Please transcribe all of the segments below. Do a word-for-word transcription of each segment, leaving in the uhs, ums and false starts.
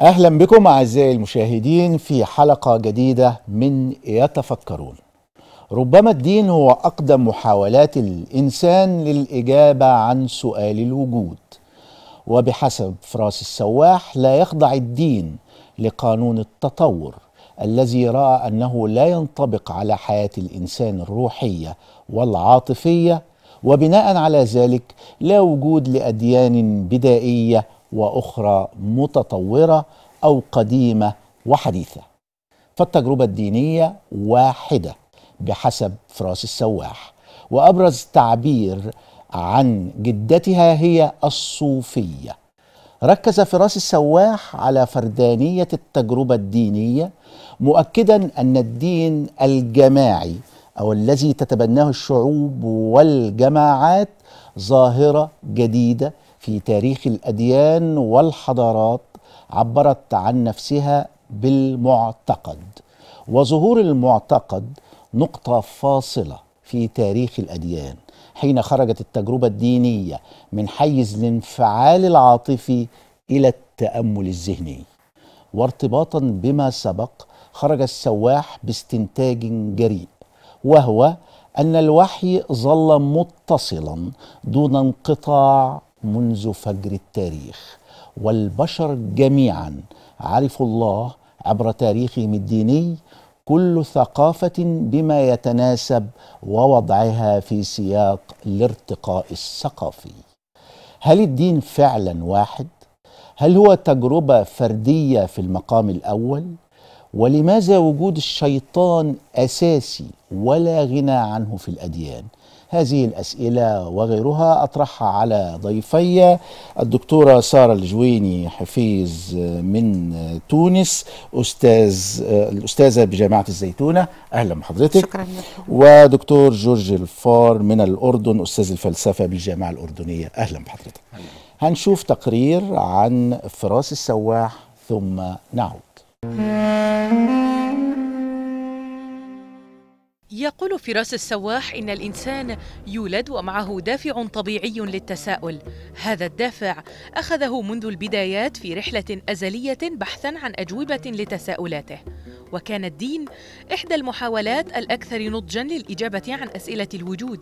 أهلا بكم أعزائي المشاهدين في حلقة جديدة من يتفكرون. ربما الدين هو أقدم محاولات الإنسان للإجابة عن سؤال الوجود، وبحسب فراس السواح لا يخضع الدين لقانون التطور الذي رأى أنه لا ينطبق على حياة الإنسان الروحية والعاطفية، وبناء على ذلك لا وجود لأديان بدائية وأخرى متطورة أو قديمة وحديثة، فالتجربة الدينية واحدة بحسب فراس السواح. وأبرز تعبير عن جدتها هي الصوفية. ركز فراس السواح على فردانية التجربة الدينية، مؤكدا أن الدين الجماعي أو الذي تتبناه الشعوب والجماعات ظاهرة جديدة في تاريخ الأديان والحضارات عبرت عن نفسها بالمعتقد، وظهور المعتقد نقطة فاصلة في تاريخ الأديان، حين خرجت التجربة الدينية من حيز الانفعال العاطفي إلى التأمل الذهني. وارتباطا بما سبق، خرج السواح باستنتاج جريء، وهو أن الوحي ظل متصلا دون انقطاع منذ فجر التاريخ، والبشر جميعا عرفوا الله عبر تاريخهم الديني، كل ثقافة بما يتناسب ووضعها في سياق الارتقاء الثقافي. هل الدين فعلا واحد؟ هل هو تجربة فردية في المقام الأول؟ ولماذا وجود الشيطان أساسي ولا غنى عنه في الأديان؟ هذه الأسئلة وغيرها أطرحها على ضيفي الدكتورة سارة الجويني حفيظ من تونس، أستاذ الأستاذة بجامعة الزيتونة. أهلا بحضرتك. شكرا لك. ودكتور جورج الفار من الأردن، أستاذ الفلسفة بالجامعة الأردنية. أهلا بحضرتك. هنشوف تقرير عن فراس السواح ثم نعود. يقول فراس السواح إن الإنسان يولد ومعه دافع طبيعي للتساؤل. هذا الدافع أخذه منذ البدايات في رحلة أزلية بحثاً عن أجوبة لتساؤلاته، وكان الدين إحدى المحاولات الأكثر نضجاً للإجابة عن أسئلة الوجود.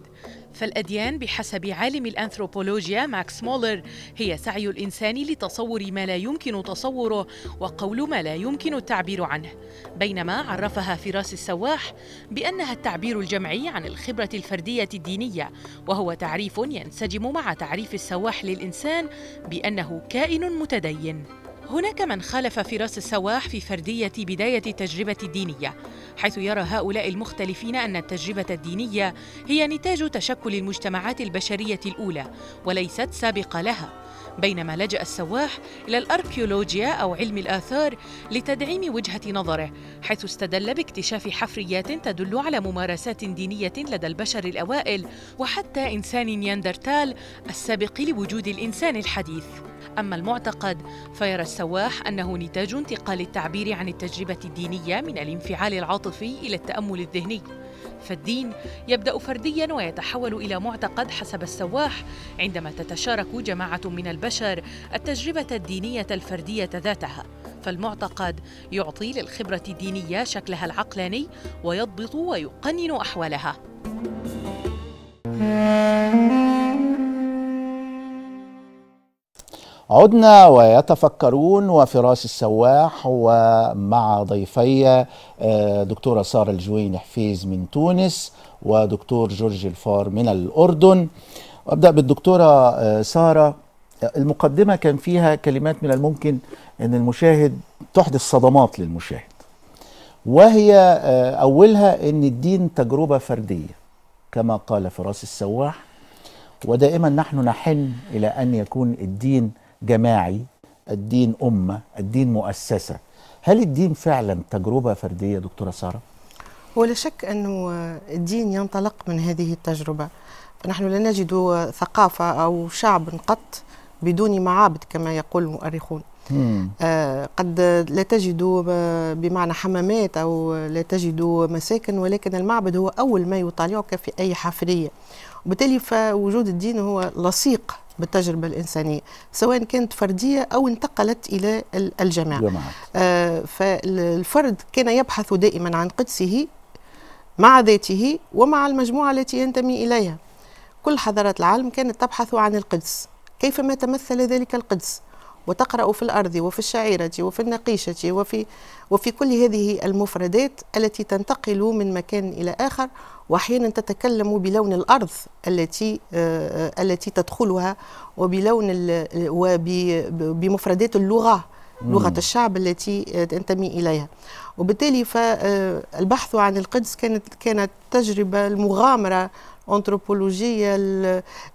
فالأديان بحسب عالم الأنثروبولوجيا ماكس مولر هي سعي الإنسان لتصور ما لا يمكن تصوره وقول ما لا يمكن التعبير عنه، بينما عرفها فراس السواح بأنها التعبير الجمعي عن الخبرة الفردية الدينية، وهو تعريف ينسجم مع تعريف السواح للإنسان بأنه كائن متدين. هناك من خالف فراس السواح في فردية بداية التجربة الدينية، حيث يرى هؤلاء المختلفين أن التجربة الدينية هي نتاج تشكل المجتمعات البشرية الأولى وليست سابقة لها، بينما لجأ السواح إلى الأركيولوجيا أو علم الآثار لتدعيم وجهة نظره، حيث استدل باكتشاف حفريات تدل على ممارسات دينية لدى البشر الأوائل وحتى إنسان نياندرتال السابق لوجود الإنسان الحديث. أما المعتقد فيرى السواح أنه نتاج انتقال التعبير عن التجربة الدينية من الانفعال العاطفي إلى التأمل الذهني، فالدين يبدأ فردياً ويتحول إلى معتقد حسب السواح عندما تتشارك جماعة من البشر التجربة الدينية الفردية ذاتها، فالمعتقد يعطي للخبرة الدينية شكلها العقلاني ويضبط ويقنن أحوالها. عدنا ويتفكرون وفراس السواح، ومع ضيفي دكتورة سارة الجويني حفيظ من تونس ودكتور جورج الفار من الأردن. أبدأ بالدكتورة سارة. المقدمة كان فيها كلمات من الممكن أن المشاهد تحدث صدمات للمشاهد، وهي أولها أن الدين تجربة فردية كما قال فراس السواح، ودائما نحن نحن إلى أن يكون الدين جماعي، الدين أمة، الدين مؤسسة. هل الدين فعلا تجربة فردية دكتورة سارة؟ ولا شك أنه الدين ينطلق من هذه التجربة. نحن لا نجد ثقافة أو شعب قط بدون معابد كما يقول المؤرخون، آه قد لا تجدوا بمعنى حمامات أو لا تجدوا مساكن، ولكن المعبد هو أول ما يطالعك في أي حفرية، وبالتالي فوجود الدين هو لصيق بالتجربة الإنسانية سواء كانت فردية أو انتقلت إلى الجماعة. آه فالفرد كان يبحث دائما عن قدسه مع ذاته ومع المجموعة التي ينتمي إليها. كل حضارات العالم كانت تبحث عن القدس، كيفما تمثل ذلك القدس، وتقرأ في الأرض وفي الشعيرة وفي النقيشة وفي وفي كل هذه المفردات التي تنتقل من مكان إلى آخر، وأحيانا تتكلم بلون الأرض التي التي تدخلها وبلون وبمفردات اللغة، لغة الشعب التي تنتمي إليها. وبالتالي فالبحث عن القدس كانت كانت تجربة، المغامرة الأنثروبولوجية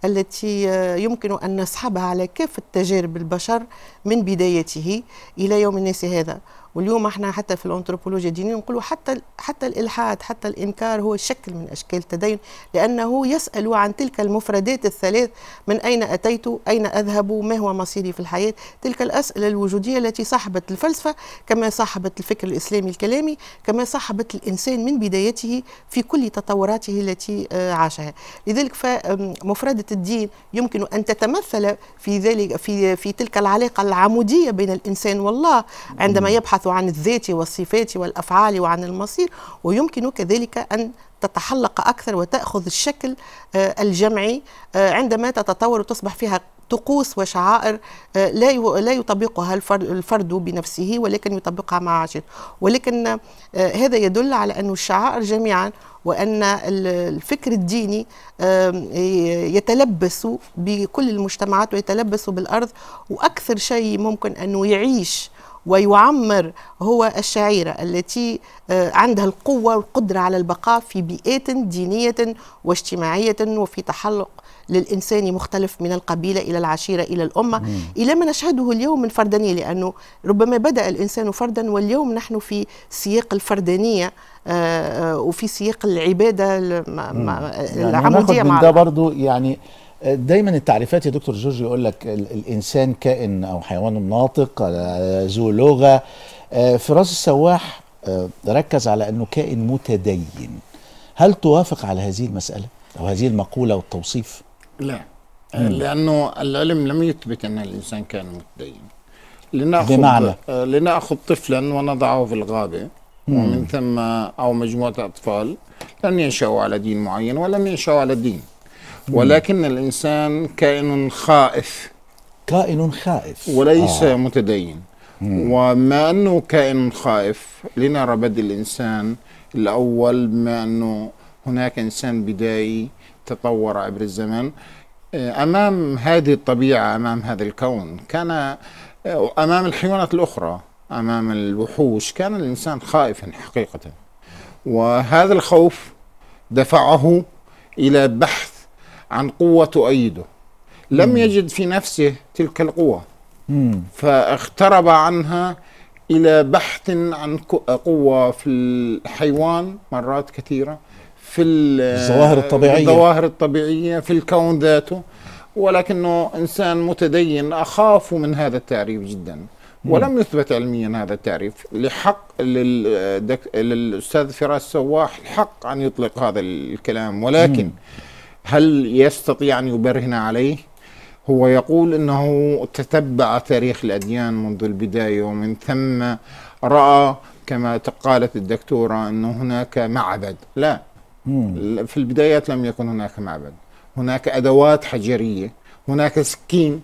التي يمكن أن نسحبها على كافة تجارب البشر من بدايته إلى يوم الناس هذا. واليوم احنا حتى في الأنثروبولوجيا الدينية نقولوا حتى حتى الإلحاد حتى الإنكار هو شكل من أشكال التدين، لأنه يسأل عن تلك المفردات الثلاث: من أين أتيت؟ أين أذهب؟ ما هو مصيري في الحياة؟ تلك الأسئلة الوجودية التي صاحبت الفلسفة كما صاحبت الفكر الإسلامي الكلامي، كما صاحبت الإنسان من بدايته في كل تطوراته التي عاشها. لذلك فمفردة الدين يمكن أن تتمثل في ذلك في في تلك العلاقة العمودية بين الإنسان والله عندما يبحث عن الذات والصفات والأفعال وعن المصير، ويمكن كذلك أن تتحلق أكثر وتأخذ الشكل الجمعي عندما تتطور وتصبح فيها طقوس وشعائر لا يطبقها الفرد بنفسه ولكن يطبقها مع عشيرته. ولكن هذا يدل على أن الشعائر جميعا وأن الفكر الديني يتلبس بكل المجتمعات ويتلبس بالأرض، وأكثر شيء ممكن أنه يعيش ويعمر هو الشعيرة التي عندها القوة والقدرة على البقاء في بيئات دينية واجتماعية وفي تحلق للإنسان مختلف من القبيلة إلى العشيرة إلى الأمة مم. إلى ما نشهده اليوم من فردانية، لأنه ربما بدأ الإنسان فردا واليوم نحن في سياق الفردانية وفي سياق العبادة العمودية. يعني مع ده برضو يعني دايما التعريفات يا دكتور جورج يقول لك الانسان كائن او حيوان ناطق ذو لغه. فراس السواح ركز على انه كائن متدين، هل توافق على هذه المساله او هذه المقوله والتوصيف؟ لا مم. لانه العلم لم يثبت ان الانسان كائن متدين. لناخذ بمعنى لناخذ طفلا ونضعه في الغابه مم. ومن ثم او مجموعه اطفال لن ينشأوا على دين معين ولم ينشأوا على دين، ولكن الإنسان كائن خائف، كائن خائف وليس آه. متدين. مم. وما أنه كائن خائف لنرى بدء الإنسان الأول، ما أنه هناك إنسان بدائي تطور عبر الزمن أمام هذه الطبيعة، أمام هذا الكون، كان أمام الحيوانات الأخرى، أمام الوحوش، كان الإنسان خائفا حقيقة، وهذا الخوف دفعه إلى بحث عن قوة تؤيده، لم مم. يجد في نفسه تلك القوة مم. فاغترب عنها إلى بحث عن قوة في الحيوان مرات كثيرة، في الظواهر الطبيعية الظواهر الطبيعية في الكون ذاته، ولكنه إنسان متدين. أخاف من هذا التعريف جدا، ولم يثبت علميا هذا التعريف. لحق للأستاذ فراس السواح الحق أن يطلق هذا الكلام، ولكن مم. هل يستطيع أن يبرهن عليه؟ هو يقول أنه تتبع تاريخ الأديان منذ البداية، ومن ثم رأى كما قالت الدكتورة أن هناك معبد. لا مم. في البدايات لم يكن هناك معبد، هناك أدوات حجرية، هناك سكين،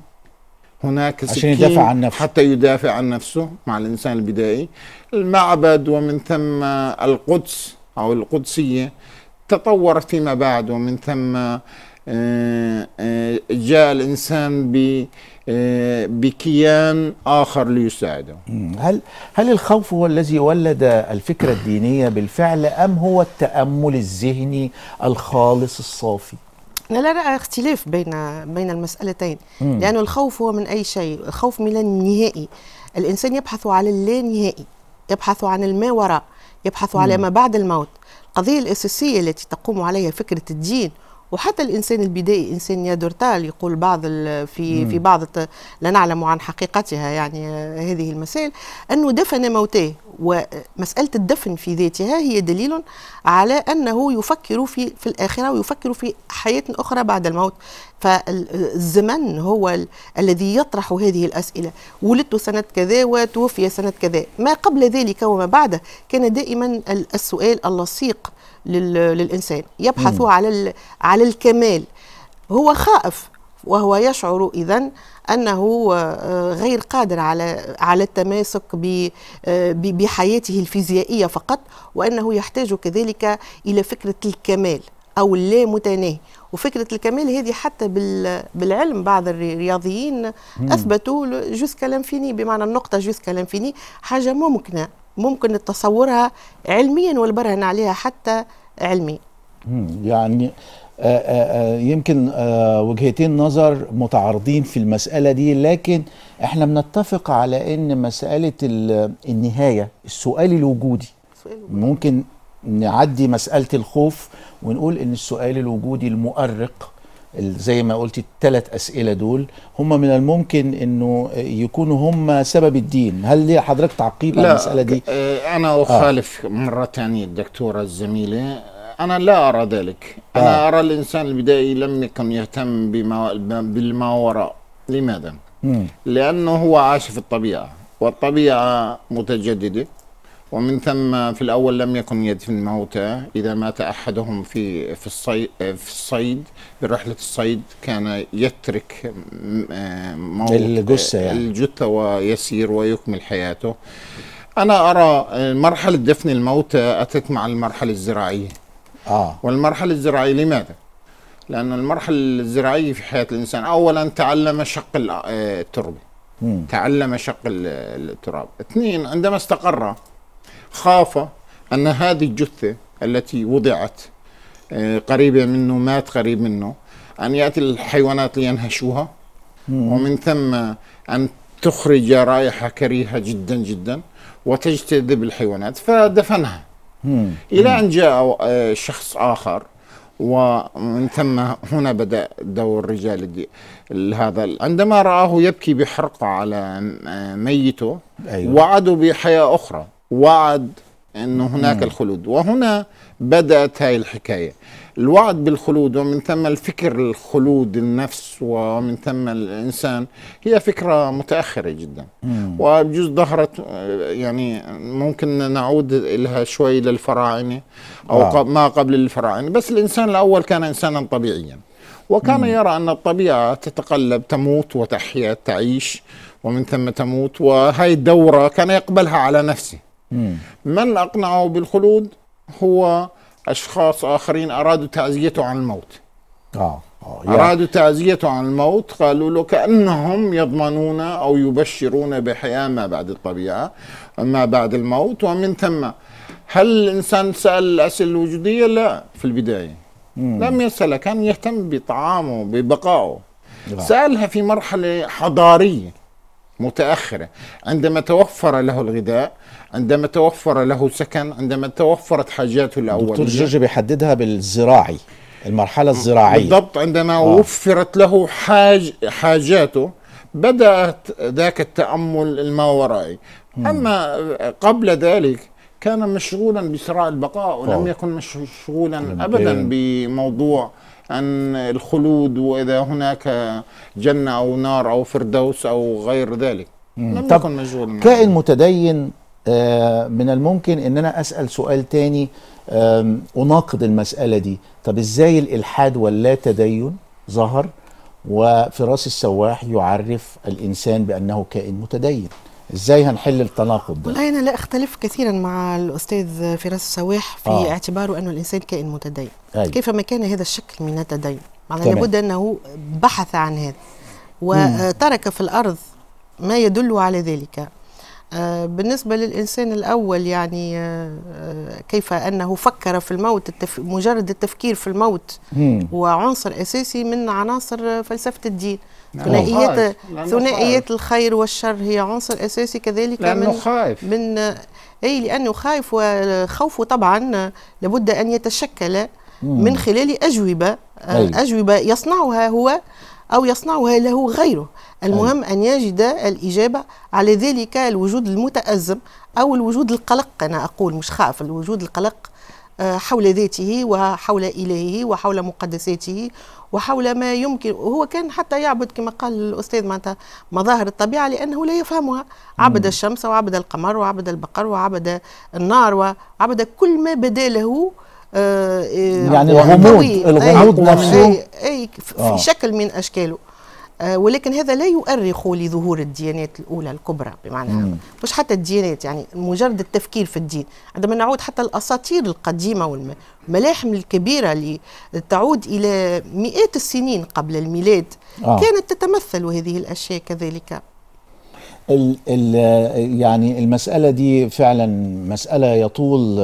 هناك سكين عشان يدافع عن نفسه، حتى يدافع عن نفسه مع الإنسان البدائي. المعبد ومن ثم القدس أو القدسية تطورت فيما بعد، ومن ثم جاء الإنسان بكيان آخر ليساعده. هل هل الخوف هو الذي ولد الفكرة الدينية بالفعل، أم هو التأمل الذهني الخالص الصافي؟ أنا لا أرى اختلاف بين بين المسألتين، لأن الخوف هو من أي شيء، الخوف من النهائي. الإنسان يبحث على اللانهائي، يبحث عن الما وراء، يبحث على ما بعد الموت. القضية الأساسية التي تقوم عليها فكرة الدين وحتى الانسان البدائي انسان نياندرتال يقول بعض في في بعض لا نعلم عن حقيقتها يعني هذه المسائل انه دفن موتاه، ومساله الدفن في ذاتها هي دليل على انه يفكر في في الاخره ويفكر في حياه اخرى بعد الموت. فالزمن هو ال الذي يطرح هذه الاسئله، ولدت سنه كذا وتوفي سنه كذا، ما قبل ذلك وما بعده كان دائما السؤال اللصيق للإنسان، يبحث على على الكمال. هو خائف وهو يشعر إذن أنه غير قادر على على التماسك بحياته الفيزيائية فقط، وأنه يحتاج كذلك إلى فكرة الكمال أو اللامتناهي. وفكرة الكمال هذه حتى بالعلم بعض الرياضيين أثبتوا جوسكا لانفيني، بمعنى النقطة جوسكا لانفيني حاجة ممكنة ممكن تصورها علميا والبرهن عليها حتى علمي. يعني آآ آآ يمكن آآ وجهتين نظر متعارضين في المسألة دي، لكن احنا بنتفق على ان مسألة النهاية السؤال الوجودي ممكن نعدي مسألة الخوف ونقول ان السؤال الوجودي المؤرق زي ما قلت الثلاث أسئلة دول هم من الممكن أنه يكونوا هم سبب الدين. هل ليه حضرتك تعقيب على المسألة دي؟ أنا أخالف آه. مرة تانية الدكتورة الزميلة، أنا لا أرى ذلك. آه. أنا أرى الإنسان البدائي لم يكن يهتم بما بالما وراء. لماذا؟ مم. لأنه هو عاش في الطبيعة والطبيعة متجددة، ومن ثم في الأول لم يكن يدفن موتى. إذا مات أحدهم في في الصيد في الصيد برحلة الصيد كان يترك موت الجثة يعني. الجثة ويسير ويكمل حياته. أنا أرى مرحلة دفن الموتى أتت مع المرحلة الزراعية. آه. والمرحلة الزراعية لماذا؟ لأن المرحلة الزراعية في حياة الإنسان أولا تعلم شق التربة، تعلم شق التراب. اثنين، عندما استقر خاف أن هذه الجثة التي وضعت قريبة منه مات قريب منه أن يأتي الحيوانات لينهشوها، ومن ثم أن تخرج رائحة كريهة جدا جدا وتجتذب الحيوانات فدفنها، إلى أن جاء شخص آخر، ومن ثم هنا بدأ دور الرجال هذا. عندما رآه يبكي بحرقة على ميته وعده بحياة أخرى، وعد أنه هناك مم. الخلود، وهنا بدأت هاي الحكاية، الوعد بالخلود، ومن ثم الفكر الخلود النفس، ومن ثم الإنسان. هي فكرة متأخرة جدا، مم. وبجوز ظهرت يعني ممكن نعود لها شوي للفراعنة أو آه. ما قبل الفراعنة، بس الإنسان الأول كان إنسانا طبيعيا، وكان مم. يرى أن الطبيعة تتقلب، تموت وتحيا، تعيش ومن ثم تموت، وهي الدورة كان يقبلها على نفسه. من أقنعه بالخلود هو أشخاص آخرين أرادوا تعزيته عن الموت. آه. آه. أرادوا تعزيته عن الموت، قالوا له كأنهم يضمنون أو يبشرون بحياة ما بعد الطبيعة ما بعد الموت. ومن ثم هل الإنسان سأل الأسئلة الوجودية؟ لا، في البداية مم. لم يسألها، كان يهتم بطعامه ببقائه. آه. سألها في مرحلة حضارية متأخرة، عندما توفر له الغذاء، عندما توفر له سكن، عندما توفرت حاجاته الأولية. دكتور جورج بيحددها بالزراعي، المرحلة الزراعية بالضبط. عندما آه. وفرت له حاج حاجاته بدأت ذاك التأمل الماورائي. أما قبل ذلك كان مشغولا بصراع البقاء، ولم يكن مشغولا أبدا بموضوع عن الخلود وإذا هناك جنة أو نار أو فردوس أو غير ذلك. لم يكن مشغولا. كائن متدين آه من الممكن ان انا اسال سؤال تاني آه اناقض المساله دي. طب ازاي الالحاد واللا تدين ظهر وفراس السواح يعرف الانسان بانه كائن متدين؟ ازاي هنحل التناقض ده؟ والله انا لا اختلف كثيرا مع الاستاذ فراس السواح في آه. اعتباره انه الانسان كائن متدين. أي. كيفما كان هذا الشكل من التدين، معناه لابد انه بحث عن هذا وترك في الارض ما يدل على ذلك. بالنسبة للإنسان الأول يعني كيف أنه فكر في الموت، التف... مجرد التفكير في الموت مم. وعنصر أساسي من عناصر فلسفة الدين. ثنائيات ثنائيات الخير والشر هي عنصر أساسي كذلك. لأنه من خائف من أي لأنه خائف، وخوفه طبعا لابد أن يتشكل من خلال أجوبة أجوبة يصنعها هو أو يصنعها له غيره. المهم أن يجد الإجابة على ذلك الوجود المتأزم أو الوجود القلق، أنا أقول مش خائف، الوجود القلق حول ذاته وحول إلهه وحول مقدساته وحول ما يمكن. وهو كان حتى يعبد كما قال الأستاذ معناتها مظاهر الطبيعة لأنه لا يفهمها، عبد الشمس وعبد القمر وعبد البقر وعبد النار وعبد كل ما بدا له آه يعني الغموض الغموض نفسه أي, أي في آه. شكل من أشكاله. آه ولكن هذا لا يؤرخ لظهور الديانات الأولى الكبرى، بمعنى مم. مش حتى الديانات، يعني مجرد التفكير في الدين. عندما نعود حتى الأساطير القديمة والملاحم الكبيرة اللي تعود إلى مئات السنين قبل الميلاد آه. كانت تتمثل هذه الأشياء كذلك. ال ال يعني المسألة دي فعلا مسألة يطول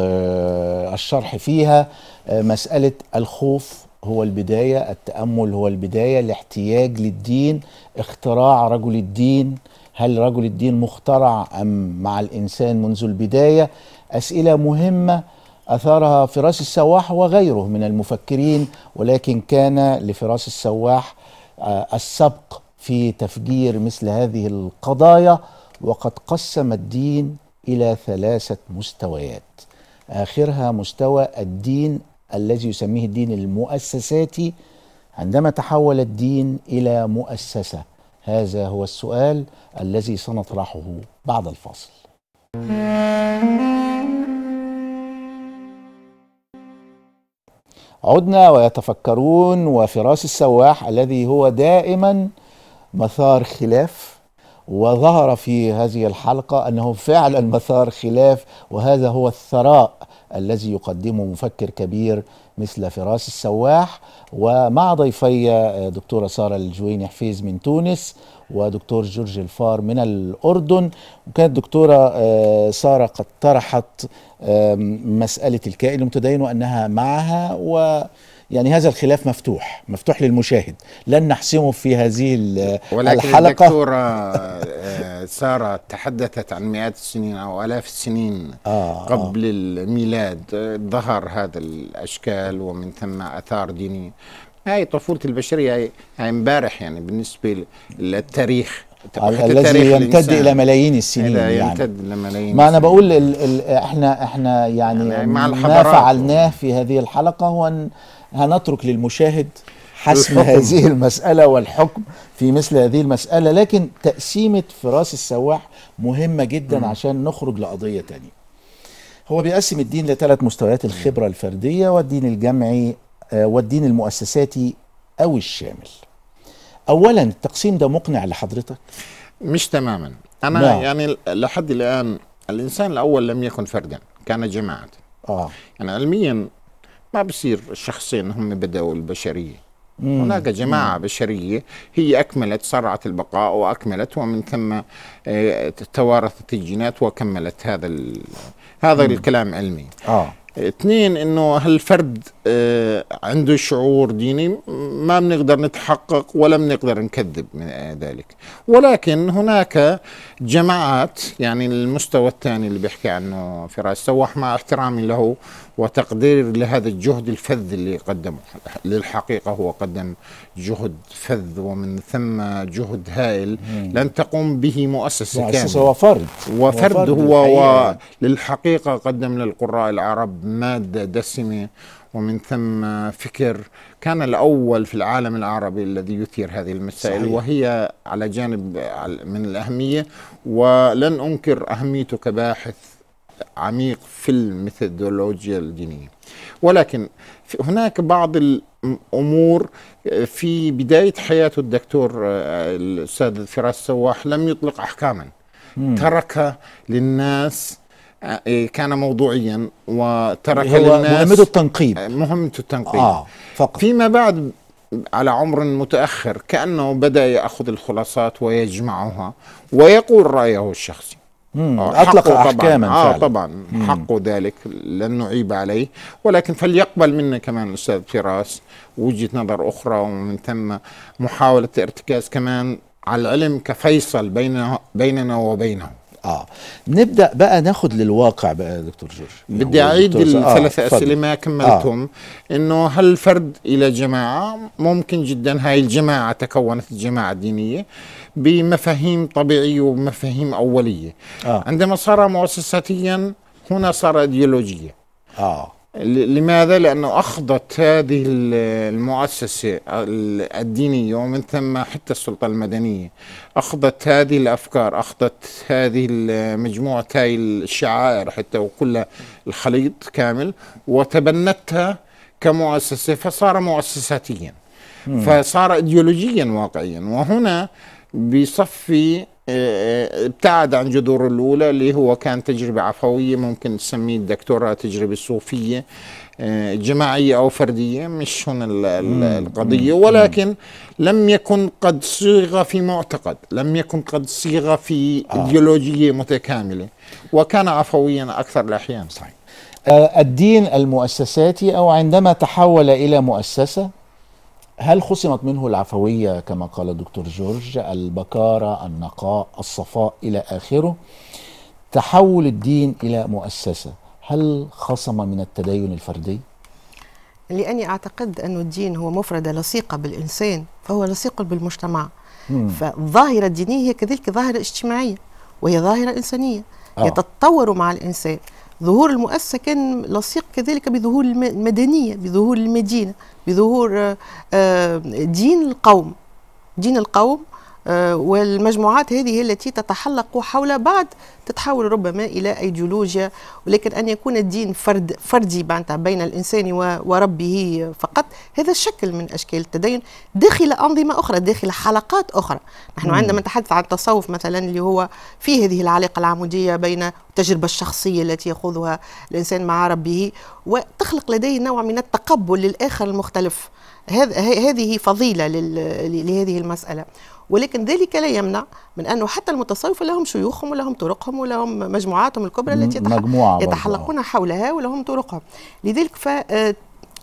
الشرح فيها. مسألة الخوف هو البداية، التأمل هو البداية، الاحتياج للدين، اختراع رجل الدين، هل رجل الدين مخترع أم مع الإنسان منذ البداية؟ أسئلة مهمة أثارها فراس السواح وغيره من المفكرين، ولكن كان لفراس السواح السبق في تفجير مثل هذه القضايا. وقد قسم الدين إلى ثلاثة مستويات، آخرها مستوى الدين الذي يسميه الدين المؤسساتي. عندما تحول الدين إلى مؤسسة، هذا هو السؤال الذي سنطرحه بعد الفاصل. عدنا ويتفكرون، وفراس السواح الذي هو دائما مثار خلاف، وظهر في هذه الحلقة أنه فعلا مثار خلاف، وهذا هو الثراء الذي يقدمه مفكر كبير مثل فراس السواح. ومع ضيفي دكتورة سارة الجويني حفيظ من تونس ودكتور جورج الفار من الأردن. وكانت دكتورة سارة قد طرحت مسألة الكائن المتدين وأنها معها، و يعني هذا الخلاف مفتوح مفتوح للمشاهد، لن نحسمه في هذه الحلقة. ولكن الدكتورة سارة تحدثت عن مئات السنين أو آلاف السنين آه قبل آه الميلاد ظهر هذا الأشكال ومن ثم آثار دينية. هاي طفولة البشرية، هاي امبارح يعني بالنسبة للتاريخ الذي يمتد الى ملايين السنين. يعني يمتد لملايين. ما انا بقول ال ال احنا احنا يعني, يعني ما فعلناه في هذه الحلقة هو أن هنترك للمشاهد حسم هذه المسألة والحكم في مثل هذه المسألة، لكن تقسيمة فراس السواح مهمة جدا م. عشان نخرج لقضية تانية. هو بيقسم الدين لثلاث مستويات: الخبرة الفردية، والدين الجمعي، والدين المؤسساتي أو الشامل. أولا التقسيم ده مقنع لحضرتك؟ مش تماما. أنا لا. يعني لحد الآن الإنسان الأول لم يكن فردا، كان جماعة. آه. يعني علميا ما بصير الشخصين هم بدأوا البشرية، هناك جماعة مم. بشرية هي أكملت سرعة البقاء وأكملت، ومن ثم توارثت الجينات وكملت. هذا هذا الكلام علمي. آه. اثنين، انه هالفرد آه عنده شعور ديني ما بنقدر نتحقق ولا بنقدر نكذب من آه ذلك. ولكن هناك جماعات، يعني المستوى الثاني اللي بيحكي عنه فراس السواح، مع احترامي له وتقدير لهذا الجهد الفذ اللي قدمه. للحقيقة هو قدم جهد فذ ومن ثم جهد هائل لن تقوم به مؤسسة كاملة. مؤسسة وفرد وفرد هو. وللحقيقة قدم للقراء العرب مادة دسمة ومن ثم فكر كان الأول في العالم العربي الذي يثير هذه المسائل. صحيح. وهي على جانب من الأهمية، ولن أنكر أهميته كباحث عميق في الميثودولوجيا الدينية، ولكن هناك بعض الأمور. في بداية حياته الدكتور الأستاذ فراس السواح لم يطلق أحكاما، ترك للناس، كان موضوعيا وترك للناس. مهمته التنقيب. مهمته التنقيب آه فقط. فيما بعد على عمر متأخر كأنه بدأ يأخذ الخلاصات ويجمعها ويقول رأيه الشخصي. أطلق أحكاما طبعا, آه طبعاً حقه ذلك، لن نعيب عليه، ولكن فليقبل منا كمان الأستاذ فراس وجهة نظر أخرى، ومن ثم محاولة ارتكاز كمان على العلم كفيصل بين بيننا وبينه. اه نبدا بقى ناخد للواقع بقى يا دكتور جورج. بدي اعيد الثلاث آه اسئله ما كملتهم. آه. انه هل فرد الى جماعه؟ ممكن جدا هاي الجماعه تكونت الجماعه الدينيه بمفاهيم طبيعيه ومفاهيم اوليه. آه. عندما صار مؤسساتيا هنا صار ايديولوجيه. اه لماذا؟ لأنه أخضت هذه المؤسسة الدينية ومن ثم حتى السلطة المدنية أخضت هذه الأفكار، أخضت هذه مجموعة هاي الشعائر حتى وكل الخليط كامل وتبنتها كمؤسسة، فصار مؤسساتيا فصار ايديولوجيا واقعيا. وهنا بصفي ابتعد عن جذوره الأولى اللي هو كان تجربة عفوية، ممكن تسميه الدكتوراه تجربة صوفية جماعية أو فردية، مش هنا القضية، ولكن لم يكن قد صيغ في معتقد، لم يكن قد صيغ في ايديولوجية متكاملة، وكان عفويا أكثر الأحيان. صحيح. الدين المؤسساتي أو عندما تحول إلى مؤسسة هل خصمت منه العفوية كما قال الدكتور جورج، البكارة، النقاء، الصفاء إلى آخره؟ تحول الدين إلى مؤسسة هل خصم من التدين الفردي؟ لأني أعتقد أن الدين هو مفردة لصيقة بالإنسان فهو لصيق بالمجتمع. مم. فالظاهرة الدينية هي كذلك ظاهرة اجتماعية وهي ظاهرة إنسانية. آه. يتطور مع الإنسان. ظهور المؤسسة كان لصيق كذلك بظهور المدنية، بظهور المدينة، بظهور دين القوم، دين القوم والمجموعات هذه التي تتحلق حول بعض تتحول ربما إلى أيديولوجيا، ولكن أن يكون الدين فرد فردي بين الإنسان وربه فقط، هذا شكل من أشكال التدين داخل أنظمة أخرى، داخل حلقات أخرى. نحن عندما نتحدث عن التصوف مثلا اللي هو فيه هذه العلاقة العمودية بين التجربة الشخصية التي يخوضها الإنسان مع ربه وتخلق لديه نوع من التقبل للآخر المختلف، هذه فضيلة لهذه المسألة. ولكن ذلك لا يمنع من أنه حتى المتصوفة لهم شيوخهم ولهم طرقهم ولهم مجموعاتهم الكبرى التي يتحلقون حولها ولهم طرقهم. لذلك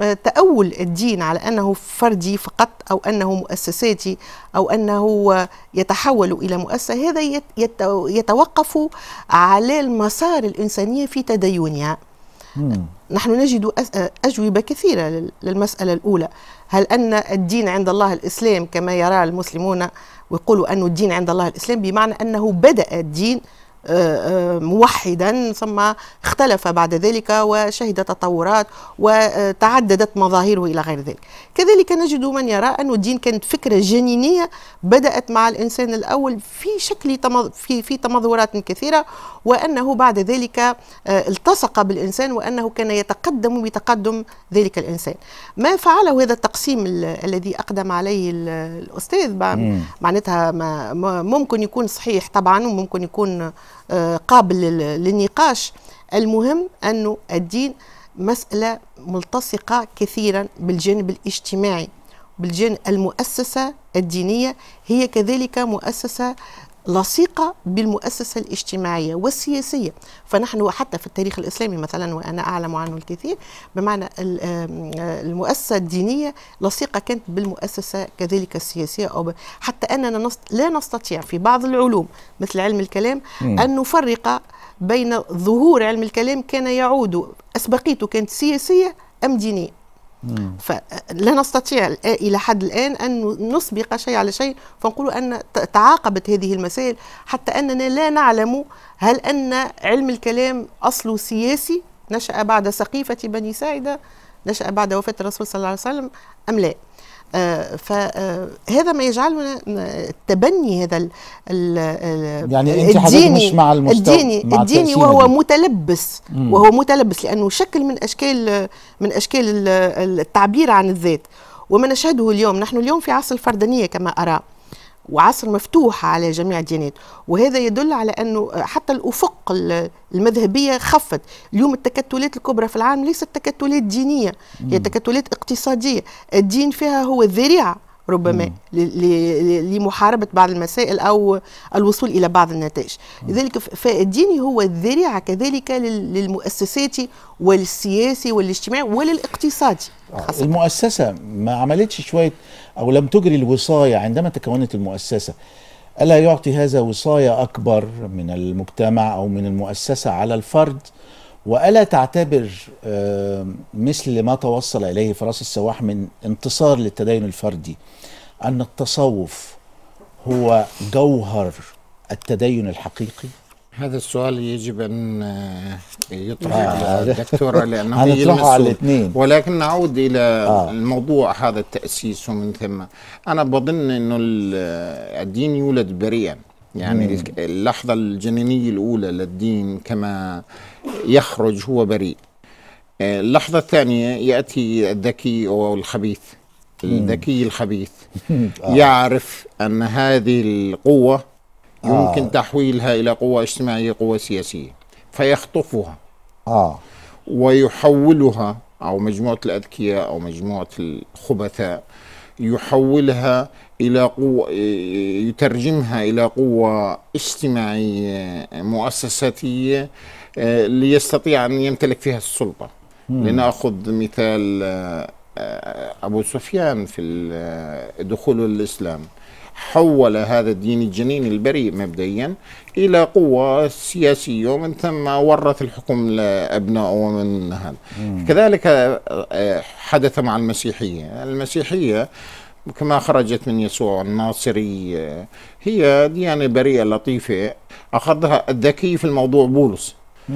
فتأول الدين على أنه فردي فقط أو أنه مؤسساتي أو أنه يتحول إلى مؤسسة، هذا يتوقف على المسار الإنسانية في تدينها. مم. نحن نجد أجوبة كثيرة للمسألة الأولى، هل أن الدين عند الله الإسلام كما يرى المسلمون ويقولوا أن الدين عند الله الإسلام، بمعنى أنه بدأ الدين موحدا ثم اختلف بعد ذلك وشهد تطورات وتعددت مظاهره إلى غير ذلك. كذلك نجد من يرى أن الدين كانت فكرة جنينية بدأت مع الإنسان الأول في شكل في في تمظهرات كثيرة، وأنه بعد ذلك التصق بالإنسان وأنه كان يتقدم بتقدم ذلك الإنسان. ما فعله هذا التقسيم الذي أقدم عليه الأستاذ معناتها ممكن يكون صحيح طبعا وممكن يكون قابل للنقاش. المهم أن الدين مسألة ملتصقة كثيرا بالجانب الاجتماعي، بالجانب المؤسسة الدينية هي كذلك مؤسسة لصيقة بالمؤسسة الاجتماعية والسياسية. فنحن حتى في التاريخ الإسلامي مثلا وأنا أعلم عنه الكثير، بمعنى المؤسسة الدينية لصيقة كانت بالمؤسسة كذلك السياسية، أو حتى أننا لا نستطيع في بعض العلوم مثل علم الكلام أن نفرق بين ظهور علم الكلام كان يعود أسبقيته كانت سياسية أم دينية، فلا نستطيع إلى حد الآن أن نسبق شيء على شيء فنقول أن تعاقبت هذه المسائل، حتى أننا لا نعلم هل أن علم الكلام أصله سياسي نشأ بعد سقيفة بني ساعدة، نشأ بعد وفاة الرسول صلى الله عليه وسلم أم لا. آه فهذا ما يجعلنا تبني هذا ال ال يعني انت حضرتك مش مع المستوى الديني الديني وهو دي. متلبس مم. وهو متلبس لانه شكل من اشكال من اشكال التعبير عن الذات. وما نشهده اليوم، نحن اليوم في عصر الفردانية كما أرى، وعصر مفتوح على جميع الديانات، وهذا يدل على أنه حتى الأفق المذهبية خفت. اليوم التكتلات الكبرى في العالم ليست تكتلات دينية، هي تكتلات اقتصادية، الدين فيها هو الذريعة ربما لمحاربة بعض المسائل أو الوصول إلى بعض النتائج. لذلك فالدين هو الذريعة كذلك للمؤسسات والسياسي والاجتماعي وللاقتصادي. المؤسسة ما عملتش شوية أو لم تجري الوصاية عندما تكونت المؤسسة ألا يعطي هذا وصاية أكبر من المجتمع أو من المؤسسة على الفرد؟ وألا تعتبر مثل ما توصل إليه فراس السواح من انتصار للتدين الفردي أن التصوف هو جوهر التدين الحقيقي؟ هذا السؤال يجب أن يطرح على الدكتورة لأنه يلمسه على الاثنين، ولكن نعود إلى آه. الموضوع هذا التأسيس ومن ثم. أنا بظن أنه الدين يولد بريئا، يعني مم. اللحظة الجنينية الأولى للدين كما يخرج هو بريء. اللحظة الثانية يأتي الذكي أو الخبيث، الذكي الخبيث آه. يعرف أن هذه القوة يمكن آه. تحويلها إلى قوة اجتماعية، قوة سياسية، فيخطفها آه. ويحولها، أو مجموعة الأذكياء أو مجموعة الخبثاء يحولها إلى قوة، يترجمها إلى قوة اجتماعية مؤسساتية ليستطيع أن يمتلك فيها السلطة. مم. لنأخذ مثال أبو سفيان في دخوله للإسلام، حول هذا الدين الجنيني البريء مبدئيا إلى قوة سياسية، ومن ثم ورث الحكم لأبنائه ومن هذا. كذلك حدث مع المسيحية. المسيحية كما خرجت من يسوع الناصري هي ديانة بريئة لطيفة، أخذها الذكي في الموضوع بولس،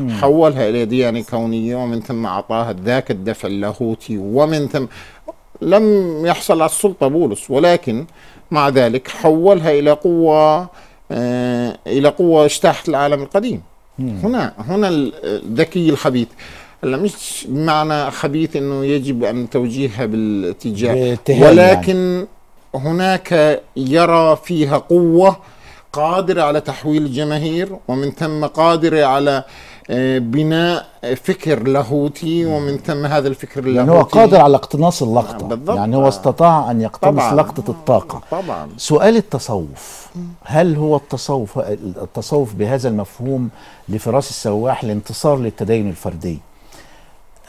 حولها إلى ديانة كونية، ومن ثم أعطاها ذاك الدفع اللاهوتي، ومن ثم لم يحصل على السلطة بولس، ولكن مع ذلك حولها إلى قوة آه إلى قوة اجتاحت العالم القديم. مم. هنا هنا الذكي الخبيث، هلا مش بمعنى خبيث إنه يجب أن توجيهها بالاتجاه، ولكن يعني هناك يرى فيها قوة قادرة على تحويل الجماهير، ومن ثم قادرة على بناء فكر لاهوتي، ومن ثم هذا الفكر اللاهوتي يعني هو قادر على اقتناص اللقطة. بالضبط. يعني هو استطاع أن يقتنص طبعاً لقطة الطاقة. طبعاً. سؤال التصوف، هل هو التصوف التصوف بهذا المفهوم لفراس السواح الانتصار للتدين الفردي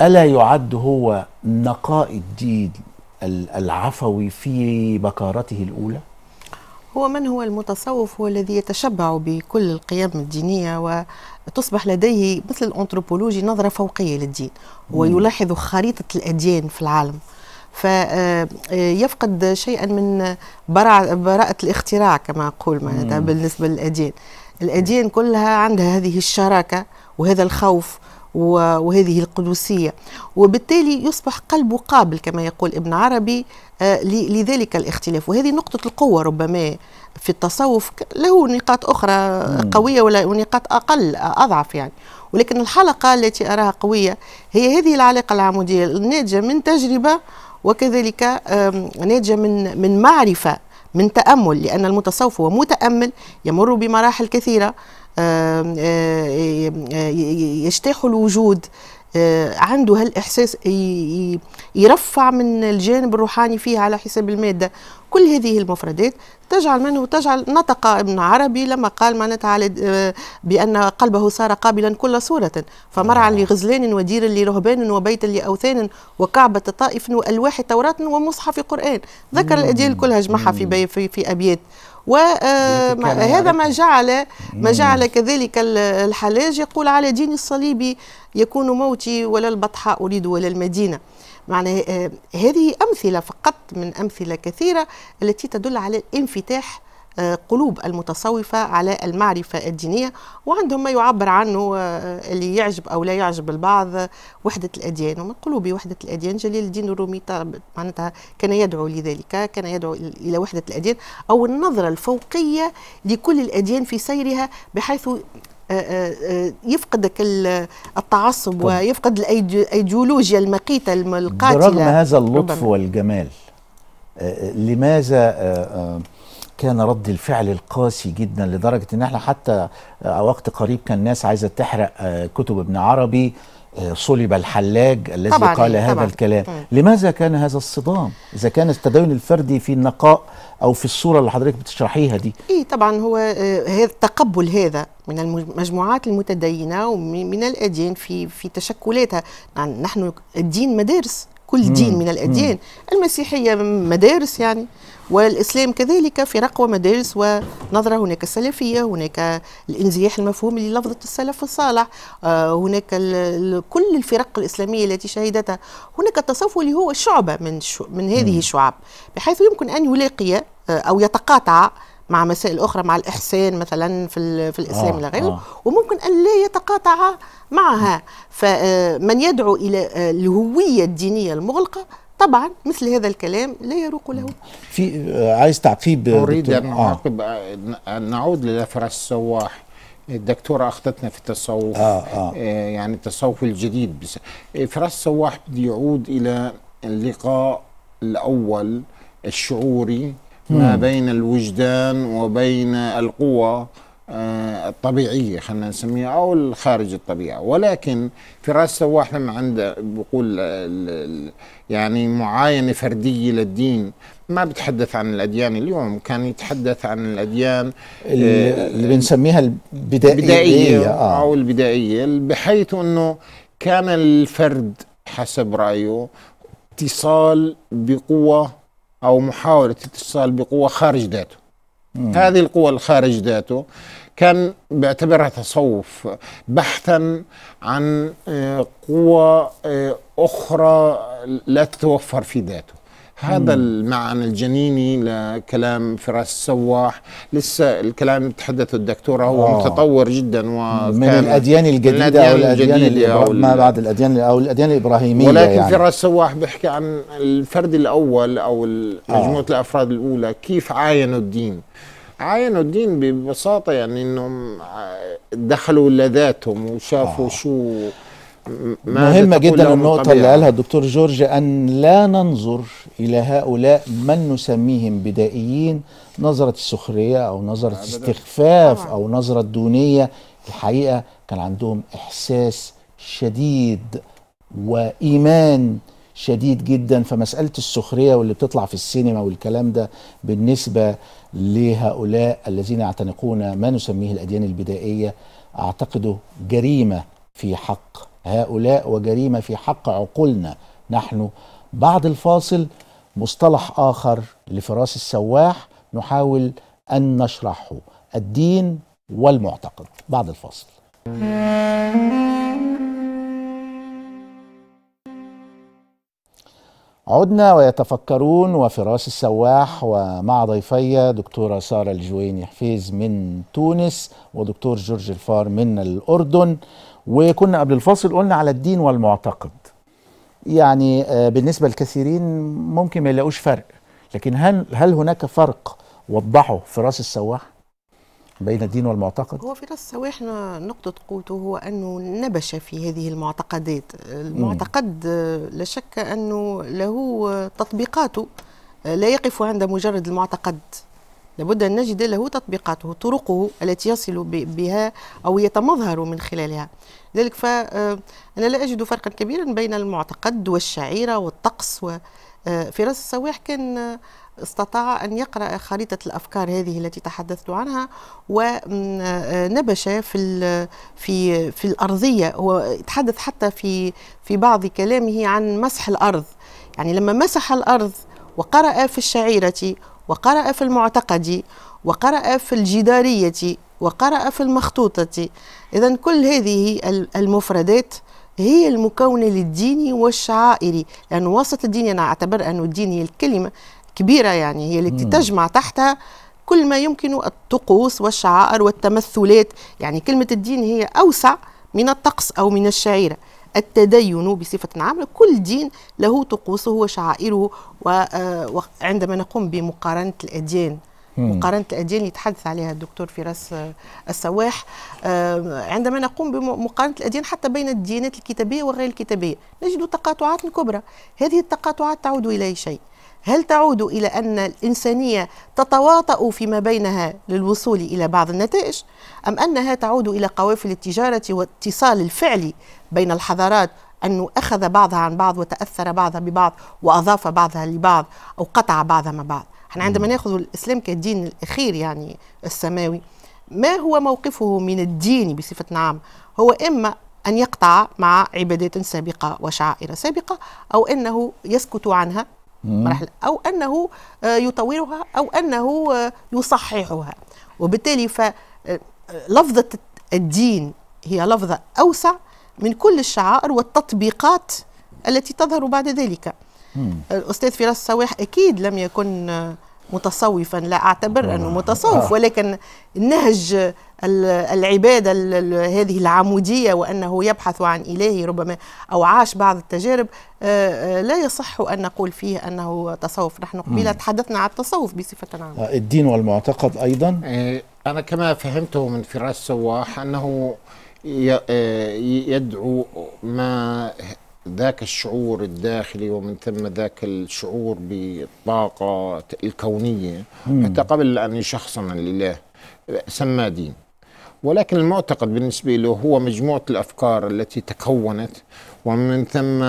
ألا يعد هو نقاء الدين العفوي في بكارته الأولى؟ هو من هو المتصوف هو الذي يتشبع بكل القيم الدينية وتصبح لديه مثل الأنثروبولوجي نظرة فوقية للدين، ويلاحظ خريطة الأديان في العالم، فيفقد شيئا من براءة الاختراع كما أقول معناتها بالنسبة للأديان. الأديان كلها عندها هذه الشراكة وهذا الخوف وهذه القدسية، وبالتالي يصبح قلبه قابل كما يقول ابن عربي لذلك الاختلاف، وهذه نقطة القوة ربما في التصوف. له نقاط أخرى قوية ونقاط أقل أضعف يعني، ولكن الحلقة التي أراها قوية هي هذه العلاقة العمودية الناتجة من تجربة، وكذلك ناتجة من من معرفة، من تأمل، لأن المتصوف هو متأمل، يمر بمراحل كثيرة، يجتاح الوجود، عنده هالإحساس، يرفع من الجانب الروحاني فيه على حساب المادة. كل هذه المفردات تجعل منه تجعل نطق ابن عربي لما قال معناتها على بأن قلبه صار قابلا كل صورة، فمرعا لغزلان ودير لرهبان وبيت لأوثان وكعبة طائف وألواح توراة ومصحف قرآن. ذكر الأديان كلها جمعها في, في, في أبيات، وهذا ما جعل ما جعل كذلك الحلاج يقول على دين الصليب يكون موتي ولا البطحاء أريد ولا المدينة. معنى هذه أمثلة فقط من أمثلة كثيرة التي تدل على انفتاح قلوب المتصوفة على المعرفة الدينية، وعندهم ما يعبر عنه اللي يعجب أو لا يعجب البعض وحدة الأديان، ومن قلوب وحدة الأديان جلال الدين الرومي معناتها كان يدعو لذلك، كان يدعو إلى وحدة الأديان أو النظرة الفوقية لكل الأديان في سيرها، بحيث يفقدك التعصب ويفقد الأيديولوجيا المقيتة القاتلة. برغم هذا اللطف والجمال، لماذا كان رد الفعل القاسي جدا لدرجة ان احنا حتى وقت قريب كان الناس عايزة تحرق كتب ابن عربي، صلب الحلاج الذي قال هذا طبعاً الكلام؟ طبعاً. لماذا كان هذا الصدام إذا كان التدين الفردي في النقاء أو في الصورة اللي حضرتك بتشرحيها دي؟ إيه طبعا هو هذا تقبل هذا من المجموعات المتدينة ومن الأديان في في تشكلاتها. يعني نحن الدين مدارس، كل دين من الأديان، المسيحية مدارس يعني، والإسلام كذلك في رقوة مدارس ونظرة، هناك السلفية، هناك الانزياح المفهوم للفظة السلف الصالح، هناك كل الفرق الإسلامية التي شهدتها، هناك التصوف اللي هو شعبة من من هذه الشعب، بحيث يمكن أن يلاقي أو يتقاطع مع مسائل أخرى، مع الإحسان مثلا في, في الإسلام آه لغيره آه وممكن أن لا يتقاطع معها. فمن يدعو إلى الهوية الدينية المغلقة طبعا مثل هذا الكلام لا يروق له. في عايز تعقيب؟ أريد أن أعقب آه. نعود لفراس السواح. الدكتورة أخذتنا في التصوف آه آه. آه يعني التصوف الجديد. فراس السواح يعود إلى اللقاء الأول الشعوري ما بين الوجدان وبين القوى الطبيعية خلينا نسميها أو الخارج الطبيعة، ولكن فراس السواح لما عنده بقول يعني معاينة فردية للدين، ما بتحدث عن الأديان اليوم، كان يتحدث عن الأديان اللي بنسميها البدائية, البدائية أو البدائية، بحيث أنه كان الفرد حسب رأيه اتصال بقوة أو محاولة اتصال بقوة خارج ذاته. هذه القوة الخارج ذاته كان بيعتبرها تصوف، بحثا عن قوة أخرى لا تتوفر في ذاته. هذا المعنى الجنيني لكلام فراس السواح. لسه الكلام اللي تحدثه الدكتورة هو أوه. متطور جدا، ومن الأديان الجديدة أو الأديان ما بعد الأديان أو الأديان الإبراهيمية، ولكن يعني فراس السواح بيحكي عن الفرد الأول أو مجموعة الأفراد الأولى كيف عاينوا الدين. عاينوا الدين ببساطة يعني أنهم دخلوا لذاتهم وشافوا أوه. شو مهمة جدا النقطة اللي قالها الدكتور جورج، أن لا ننظر إلى هؤلاء من نسميهم بدائيين نظرة السخرية أو نظرة استخفاف أو نظرة دونية. الحقيقة كان عندهم إحساس شديد وإيمان شديد جدا. فمسألة السخرية واللي بتطلع في السينما والكلام ده بالنسبة لهؤلاء الذين يعتنقون ما نسميه الأديان البدائية أعتقده جريمة في حق هؤلاء وجريمة في حق عقولنا نحن. بعد الفاصل مصطلح آخر لفراس السواح نحاول أن نشرحه، الدين والمعتقد، بعد الفاصل. عدنا ويتفكرون وفراس السواح، ومع ضيفي دكتورة سارة الجويني حفيظ من تونس ودكتور جورج الفار من الأردن. وكنا قبل الفاصل قلنا على الدين والمعتقد، يعني بالنسبة لكثيرين ممكن ما يلاقوش فرق، لكن هل, هل هناك فرق وضحه فراس السواح بين الدين والمعتقد؟ هو فراس السواح نقطة قوته هو أنه نبش في هذه المعتقدات. المعتقد لا شك أنه له تطبيقاته، لا يقف عند مجرد المعتقد، لابد أن نجد له تطبيقاته، طرقه التي يصل بها أو يتمظهر من خلالها. لذلك فأنا لا أجد فرقا كبيرا بين المعتقد والشعيرة والطقس. وفراس السواح كان استطاع أن يقرأ خريطة الأفكار هذه التي تحدثت عنها، ونبش في في في الأرضية. وتحدث حتى في في بعض كلامه عن مسح الأرض، يعني لما مسح الأرض وقرأ في الشعيرة وقرأ في المعتقد وقرأ في الجدارية وقرأ في المخطوطة. إذن كل هذه المفردات هي المكونة للدين والشعائري، لأن وسط الدين أنا أعتبر أن الدين هي الكلمة كبيرة، يعني هي التي تجمع تحتها كل ما يمكن، الطقوس والشعائر والتمثلات. يعني كلمة الدين هي أوسع من الطقس أو من الشعيرة. التدين بصفة عامة، كل دين له طقوسه وشعائره. وعندما نقوم بمقارنة الأديان، مقارنة الأديان اللي يتحدث عليها الدكتور فراس السواح، عندما نقوم بمقارنة الأديان حتى بين الديانات الكتابية وغير الكتابية نجد تقاطعات كبرى. هذه التقاطعات تعود إلى شيء، هل تعود إلى أن الإنسانية تتواطأ فيما بينها للوصول إلى بعض النتائج، أم أنها تعود إلى قوافل التجارة والاتصال الفعلي بين الحضارات، أنه أخذ بعضها عن بعض وتأثر بعضها ببعض وأضاف بعضها لبعض أو قطع بعضها مع بعض. احنا عندما نأخذ الإسلام كالدين الأخير يعني السماوي، ما هو موقفه من الدين بصفة عامة؟ هو إما أن يقطع مع عبادات سابقة وشعائر سابقة، أو أنه يسكت عنها مرحلة، أو أنه يطورها، أو أنه يصححها. وبالتالي فلفظة الدين هي لفظة أوسع من كل الشعائر والتطبيقات التي تظهر بعد ذلك. الأستاذ فراس السواح أكيد لم يكن متصوفا، لا أعتبر أنه متصوف، ولكن نهج العبادة هذه العمودية وأنه يبحث عن إلهي ربما، أو عاش بعض التجارب، لا يصح أن نقول فيه أنه تصوف. نحن قبيلة تحدثنا عن التصوف بصفة عامة. الدين والمعتقد أيضا، أنا كما فهمته من فراس السواح أنه يدعو ما ذاك الشعور الداخلي، ومن ثم ذاك الشعور بالطاقة الكونية. مم. حتى قبل أن يشخصنا لله سمى دين، ولكن المعتقد بالنسبة له هو مجموعة الأفكار التي تكونت، ومن ثم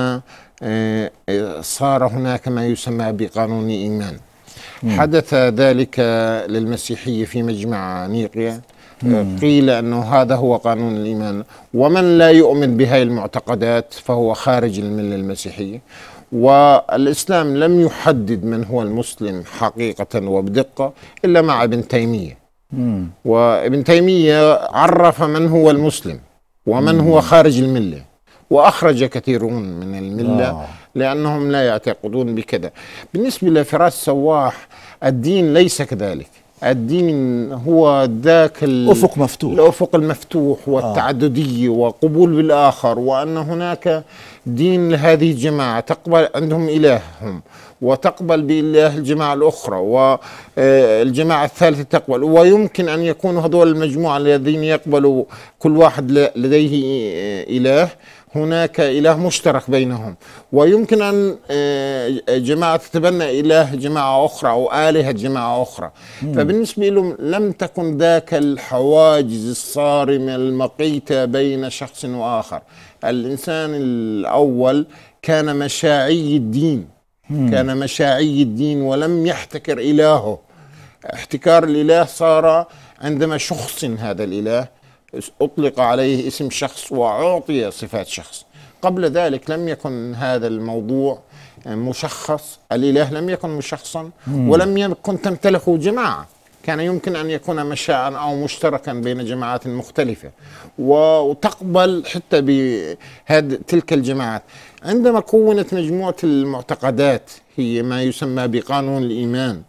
صار هناك ما يسمى بقانون إيمان. مم. حدث ذلك للمسيحية في مجمع نيقيا، قيل أنه هذا هو قانون الإيمان، ومن لا يؤمن بهذه المعتقدات فهو خارج من المسيحية. والإسلام لم يحدد من هو المسلم حقيقة وبدقة إلا مع ابن تيمية، وابن تيمية عرف من هو المسلم ومن هو خارج الملة، وأخرج كثيرون من الملة لأنهم لا يعتقدون بكذا. بالنسبة لفراس السواح الدين ليس كذلك، الدين هو ذاك الأفق مفتوح، الأفق المفتوح والتعددية وقبول بالآخر، وأن هناك دين لهذه الجماعة تقبل عندهم إلههم، وتقبل بإله الجماعة الأخرى، والجماعة الثالثة تقبل، ويمكن أن يكونوا هذول المجموعة الذين يقبلوا كل واحد لديه إله، هناك إله مشترك بينهم، ويمكن أن جماعة تتبنى إله جماعة أخرى أو آلهة جماعة أخرى. مم. فبالنسبة لهم لم تكن ذاك الحواجز الصارمة المقيتة بين شخص وآخر. الإنسان الأول كان مشاعي الدين، مم. كان مشاعي الدين ولم يحتكر إلهه. احتكار الإله صار عندما شخص هذا الإله أطلق عليه اسم شخص وأعطي صفات شخص. قبل ذلك لم يكن هذا الموضوع مشخص، الإله لم يكن مشخصا، ولم يكن تمتلكه جماعة، كان يمكن أن يكون مشاعا أو مشتركا بين جماعات مختلفة، وتقبل حتى بتلك الجماعات. عندما كونت مجموعة المعتقدات هي ما يسمى بقانون الإيمان،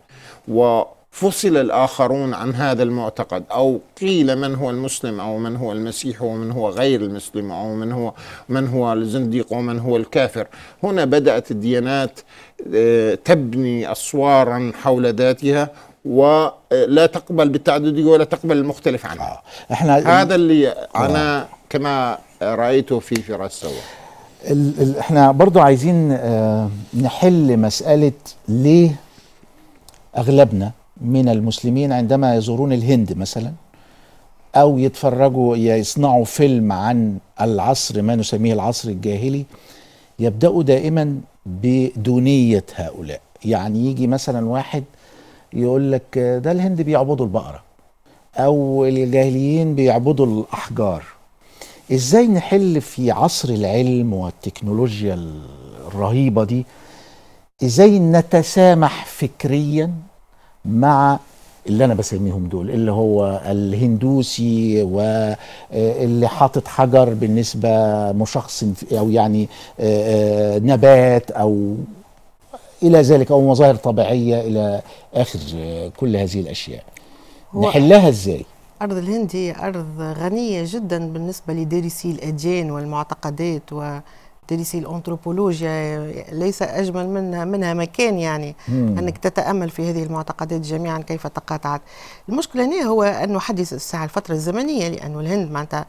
و فصل الآخرون عن هذا المعتقد، أو قيل من هو المسلم أو من هو المسيح ومن هو غير المسلم، أو من هو من هو الزنديق ومن هو الكافر. هنا بدأت الديانات تبني أسوارا حول ذاتها، ولا تقبل بالتعددية ولا تقبل المختلف عنها. احنا هذا اللي أنا كما رأيته في فراس السواح. احنا برضو عايزين نحل مسألة ليه أغلبنا من المسلمين عندما يزورون الهند مثلا، أو يتفرجوا يصنعوا فيلم عن العصر ما نسميه العصر الجاهلي، يبدأوا دائما بدونية هؤلاء. يعني يجي مثلا واحد يقول لك ده الهند بيعبدوا البقرة، أو الجاهليين بيعبدوا الأحجار. إزاي نحل في عصر العلم والتكنولوجيا الرهيبة دي، إزاي نتسامح فكريا مع اللي أنا بسميهم دول، اللي هو الهندوسي، واللي حاطط حجر بالنسبة مشخص أو يعني نبات أو إلى ذلك، أو مظاهر طبيعية إلى آخر كل هذه الأشياء، نحلها إزاي؟ أرض الهند هي أرض غنية جدا بالنسبة لدارسي الأديان والمعتقدات و تدريسي الأنثروبولوجيا، ليس أجمل منها منها مكان، يعني مم. أنك تتأمل في هذه المعتقدات جميعا كيف تقاطعت. المشكلة هنا هو أن نحدث الساعة الفترة الزمنية، لأن الهند معناتها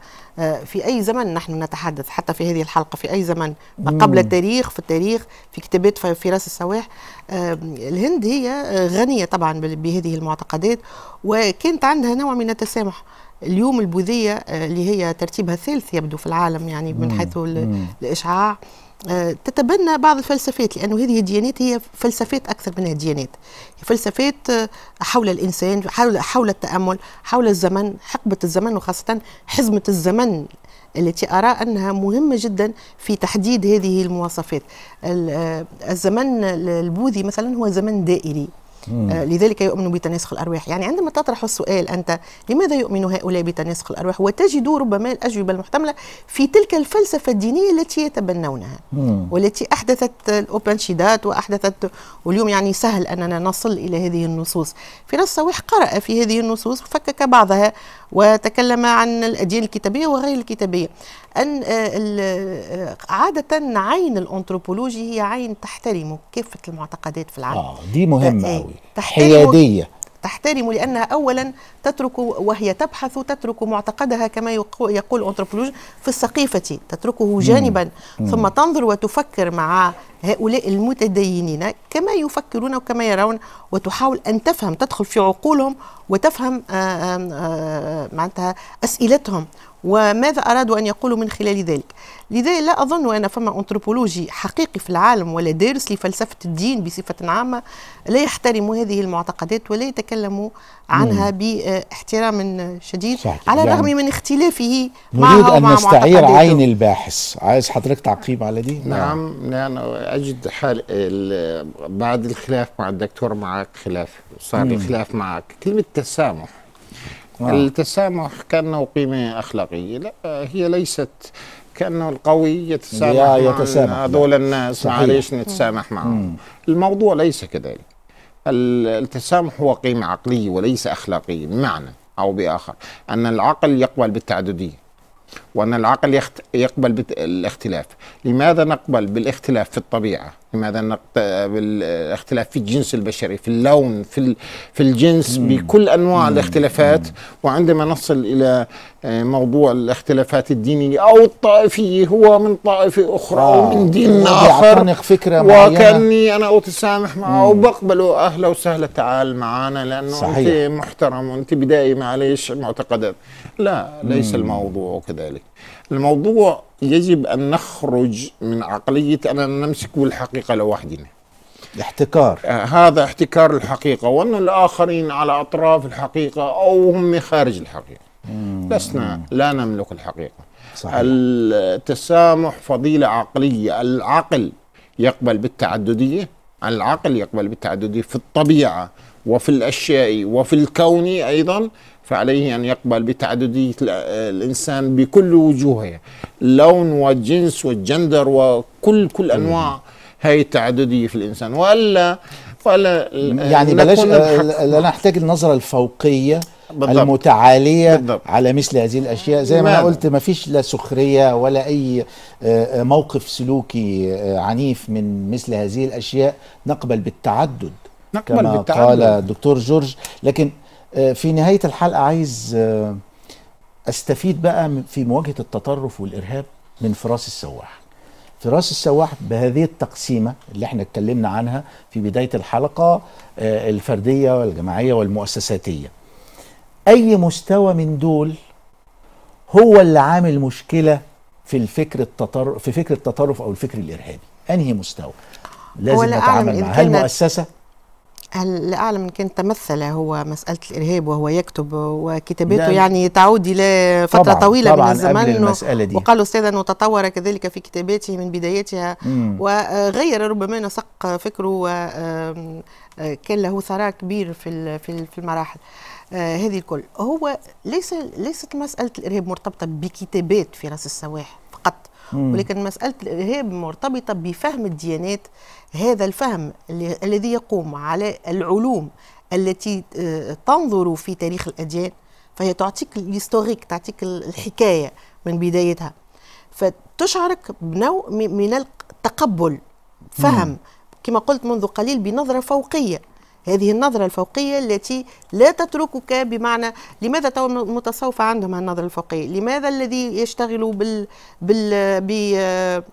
في أي زمن نحن نتحدث، حتى في هذه الحلقة في أي زمن، ما قبل التاريخ، في التاريخ، في كتابات فراس السواح. الهند هي غنية طبعا بهذه المعتقدات، وكانت عندها نوع من التسامح. اليوم البوذية اللي هي ترتيبها الثالث يبدو في العالم، يعني من حيث الإشعاع، تتبنى بعض الفلسفات، لأنه هذه الديانات هي فلسفات أكثر منها ديانات، فلسفات حول الإنسان، حول, حول التأمل، حول الزمن، حقبة الزمن وخاصة حزمة الزمن التي أرى أنها مهمة جدا في تحديد هذه المواصفات. الزمن البوذي مثلا هو زمن دائري، لذلك يؤمن بتناسخ الأرواح. يعني عندما تطرح السؤال أنت لماذا يؤمن هؤلاء بتناسخ الأرواح، وتجد ربما الأجوبة المحتملة في تلك الفلسفة الدينية التي يتبنونها، والتي أحدثت الأوبنشيدات وأحدثت، واليوم يعني سهل أننا نصل إلى هذه النصوص. فراس السواح قرأ في هذه النصوص وفكك بعضها وتكلم عن الأديان الكتابية وغير الكتابية. أن عادة عين الأنثروبولوجي هي عين تحترم كافة المعتقدات في العالم. آه دي مهمة أوي، حيادية، تحترم، لأنها أولا تترك وهي تبحث تترك معتقدها كما يقول الأنثروبولوج في السقيفة، تتركه جانبا مم. ثم مم. تنظر وتفكر مع هؤلاء المتدينين كما يفكرون وكما يرون، وتحاول أن تفهم، تدخل في عقولهم وتفهم معناتها أسئلتهم وماذا أرادوا أن يقولوا من خلال ذلك. لذلك لا أظن أن فما أنثروبولوجي حقيقي في العالم ولا دارس لفلسفة الدين بصفة عامة لا يحترم هذه المعتقدات ولا يتكلم عنها باحترام شديد، صحيح. على الرغم يعني من اختلافه معها ومع معتقداته. نريد أن نستعير عين الباحث. عايز حضرتك تعقيب على دي؟ نعم نعم, نعم. أجد حال بعد الخلاف مع الدكتور معك خلاف، صار الخلاف معك كلمة تسامح. آه. التسامح كأنه قيمة أخلاقية، لا هي ليست كأنه القوي يتسامح مع هذول الناس، معليش نتسامح معهم. مم. الموضوع ليس كذلك، التسامح هو قيمة عقلية وليس أخلاقية، بمعنى أو بآخر أن العقل يقبل بالتعددية وأن العقل يقبل بالاختلاف. لماذا نقبل بالاختلاف في الطبيعة؟ لماذا نقبل بالاختلاف في الجنس البشري، في اللون، في في الجنس، بكل أنواع الاختلافات؟ وعندما نصل إلى موضوع الاختلافات الدينية أو الطائفية، هو من طائفة أخرى أو من دين آخر، وكأني أنا أتسامح معه وبقبله أهلا وسهلا، تعال معانا لأنه أنت محترم وأنت بدائي، معليش معتقدات. لا، ليس الموضوع كذلك. الموضوع يجب أن نخرج من عقلية أننا نمسك بالحقيقة لوحدنا. احتكار. آه هذا احتكار الحقيقة، وأن الآخرين على أطراف الحقيقة أو هم خارج الحقيقة. مم. لسنا لا نملك الحقيقة. صحيح. التسامح فضيلة عقلية، العقل يقبل بالتعددية، العقل يقبل بالتعددية في الطبيعة وفي الأشياء وفي الكون أيضا، فعليه أن يقبل بتعددية الإنسان بكل وجوهها، اللون والجنس والجندر وكل كل أنواع هاي التعددية في الإنسان. وإلا وإلا يعني بلاش، لا نحتاج النظرة الفوقية بالضبط. المتعالية بالضبط. على مثل هذه الأشياء. زي ما أنا قلت، ما فيش لا سخرية ولا أي موقف سلوكي عنيف من مثل هذه الأشياء، نقبل بالتعدد نقبل كما بالتعدد. قال دكتور جورج. لكن في نهاية الحلقة عايز أستفيد بقى في مواجهة التطرف والإرهاب من فراس السواح. فراس السواح بهذه التقسيمة اللي احنا اتكلمنا عنها في بداية الحلقة، الفردية والجماعية والمؤسساتية، أي مستوى من دول هو اللي عامل مشكلة في الفكر التطرف في فكر التطرف أو الفكر الإرهابي؟ أنهي مستوى لازم نتعامل معه؟ هل مؤسسة؟ لا أعلم إن كان تمثل هو مسألة الإرهاب وهو يكتب، وكتاباته يعني تعود إلى فترة طبعًا طويلة طبعًا من الزمن، وقال أستاذا وتطور كذلك في كتاباته من بدايتها، مم. وغير ربما نسق فكره، وكان له ثراء كبير في في المراحل هذه الكل. هو ليس ليست مسألة الإرهاب مرتبطة بكتابات فراس السواح فقط، ولكن مسألة الإرهاب مرتبطة بفهم الديانات، هذا الفهم الذي يقوم على العلوم التي تنظر في تاريخ الأديان، فهي تعطيك الهيستوريك، تعطيك الحكاية من بدايتها، فتشعرك بنوع من التقبل، فهم كما قلت منذ قليل بنظرة فوقية هذه النظرة الفوقية التي لا تتركك، بمعنى لماذا تو المتصوفة عندهم النظرة الفوقية؟ لماذا الذي يشتغل بال بال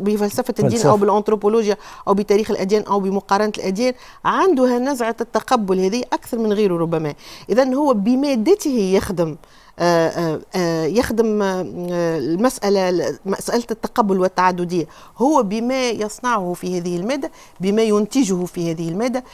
بفلسفة الدين أو بالأنثروبولوجيا أو بتاريخ الأديان أو بمقارنة الأديان عنده نزعة التقبل هذه أكثر من غيره ربما؟ إذن هو بمادته يخدم آآ آآ يخدم المسألة، مسألة التقبل والتعددية، هو بما يصنعه في هذه المادة، بما ينتجه في هذه المادة،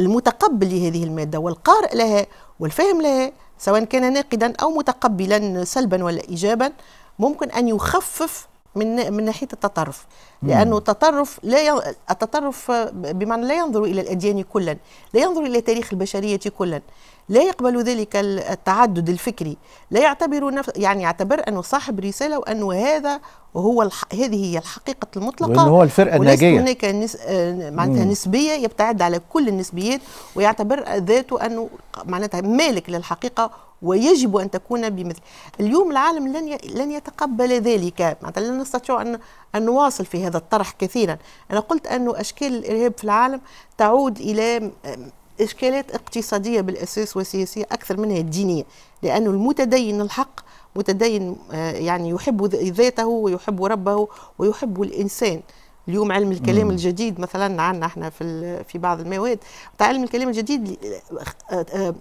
المتقبل لهذه المادة والقارئ لها والفهم لها سواء كان ناقدا أو متقبلا سلبا ولا إيجابا ممكن أن يخفف من من ناحية التطرف، لأنه التطرف لا ي... التطرف بمعنى لا ينظر إلى الأديان كلا، لا ينظر إلى تاريخ البشرية كلا، لا يقبل ذلك التعدد الفكري، لا يعتبر نفس، يعني يعتبر أنه صاحب رسالة وأنه هذا وهو الح... هذه هي الحقيقة المطلقة، وأنه هو الفرقة الناجية، هناك نس... معناتها نسبية، يبتعد على كل النسبيات ويعتبر ذاته أنه معناتها مالك للحقيقة ويجب أن تكون بمثل. اليوم العالم لن ي... لن يتقبل ذلك، معناتها لن نستطيع أن أن نواصل في هذا الطرح كثيرا. أنا قلت أنه أشكال الإرهاب في العالم تعود إلى إشكالات اقتصادية بالأساس وسياسية أكثر منها دينية، لأنه المتدين الحق متدين يعني يحب ذاته ويحب ربه ويحب الإنسان. اليوم علم الكلام الجديد مثلا عندنا احنا في في بعض المواد تاع علم الكلام الجديد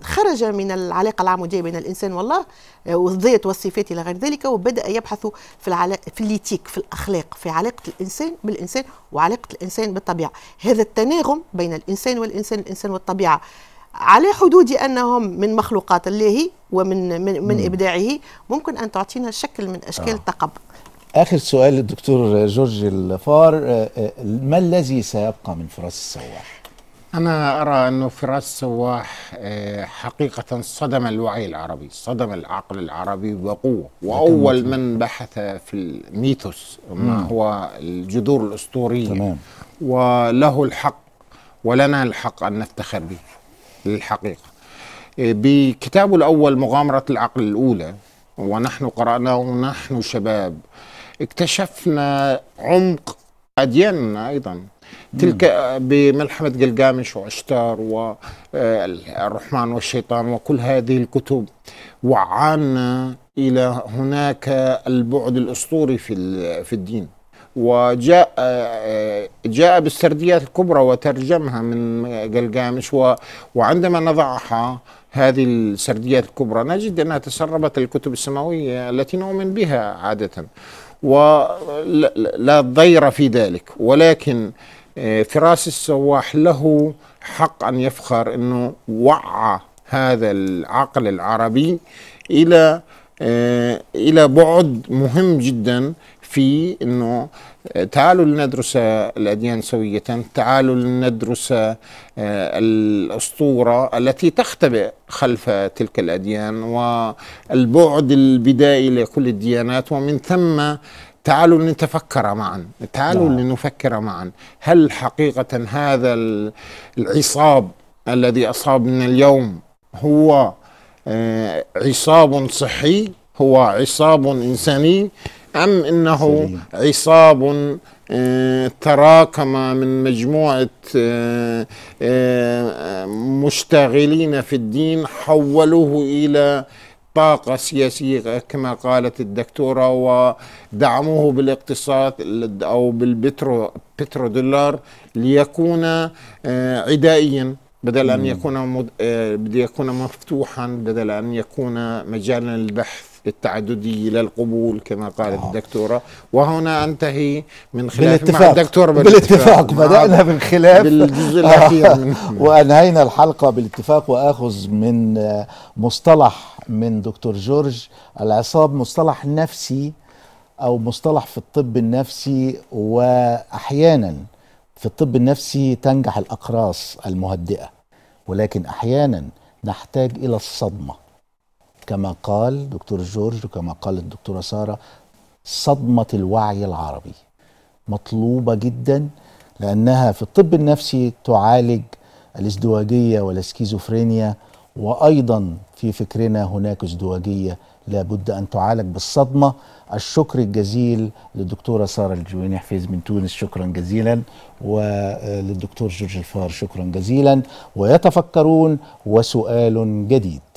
خرج من العلاقه العموديه بين الانسان والله والذات والصفات الى غير ذلك، وبدا يبحث في العلاقه في الليتيك، في الاخلاق، في علاقه الانسان بالانسان وعلاقه الانسان بالطبيعه. هذا التناغم بين الانسان والانسان، الانسان والطبيعه، على حدود أنهم من مخلوقات الله ومن من, من ابداعه، ممكن ان تعطينا شكل من اشكال آه. التقبل. آخر سؤال للدكتور جورج الفار، ما الذي سيبقى من فراس السواح؟ أنا أرى أنه فراس السواح حقيقة صدم الوعي العربي، صدم العقل العربي بقوة، وأول من بحث في الميثوس ما هو الجذور الأسطورية. تمام. وله الحق ولنا الحق أن نفتخر به للحقيقة. بكتابه الأول مغامرة العقل الأولى، ونحن قرأناه ونحن شباب، اكتشفنا عمق أدياننا أيضا، تلك بملحمة جلجامش وأشتار والرحمن والشيطان وكل هذه الكتب، وعانا إلى هناك البعد الأسطوري في في الدين، وجاء جاء بالسرديات الكبرى وترجمها من جلجامش، وعندما نضعها هذه السرديات الكبرى نجد أنها تسربت الكتب السماوية التي نؤمن بها عادة، ولا ضير في ذلك. ولكن فراس السواح له حق أن يفخر أنه وعى هذا العقل العربي إلى إلى بعد مهم جدا، في أنه تعالوا لندرس الأديان سوية، تعالوا لندرس الأسطورة التي تختبئ خلف تلك الأديان والبعد البدائي لكل الديانات، ومن ثم تعالوا لنتفكر معا، تعالوا لا. لنفكر معا هل حقيقة هذا العصاب الذي أصابنا اليوم هو عصاب صحي، هو عصاب إنساني، أم أنه عصاب تراكم من مجموعة مشتغلين في الدين حولوه إلى طاقة سياسية كما قالت الدكتورة، ودعموه بالاقتصاد أو بالبترو بترو دولار ليكون عدائيا بدل أن يكون مد... بدل يكون مفتوحا، بدل أن يكون مجالا للبحث التعددي للقبول كما قالت آه. الدكتورة. وهنا أنتهي من خلاف مع الدكتور بالاتفاق, بالاتفاق بدأنا بالخلاف بالجزء الأخير آه. وأنهينا الحلقة بالاتفاق. وأخذ من مصطلح من دكتور جورج، العصاب مصطلح نفسي أو مصطلح في الطب النفسي، وأحيانا في الطب النفسي تنجح الأقراص المهدئة، ولكن أحيانا نحتاج إلى الصدمة كما قال دكتور جورج وكما قال الدكتورة سارة. صدمة الوعي العربي مطلوبة جدا، لأنها في الطب النفسي تعالج الازدواجية والاسكيزوفرينيا، وأيضا في فكرنا هناك ازدواجية لابد أن تعالج بالصدمة. الشكر الجزيل للدكتورة سارة الجويني حفيظ من تونس، شكرا جزيلا، وللدكتور جورج الفار شكرا جزيلا. ويتفكرون وسؤال جديد.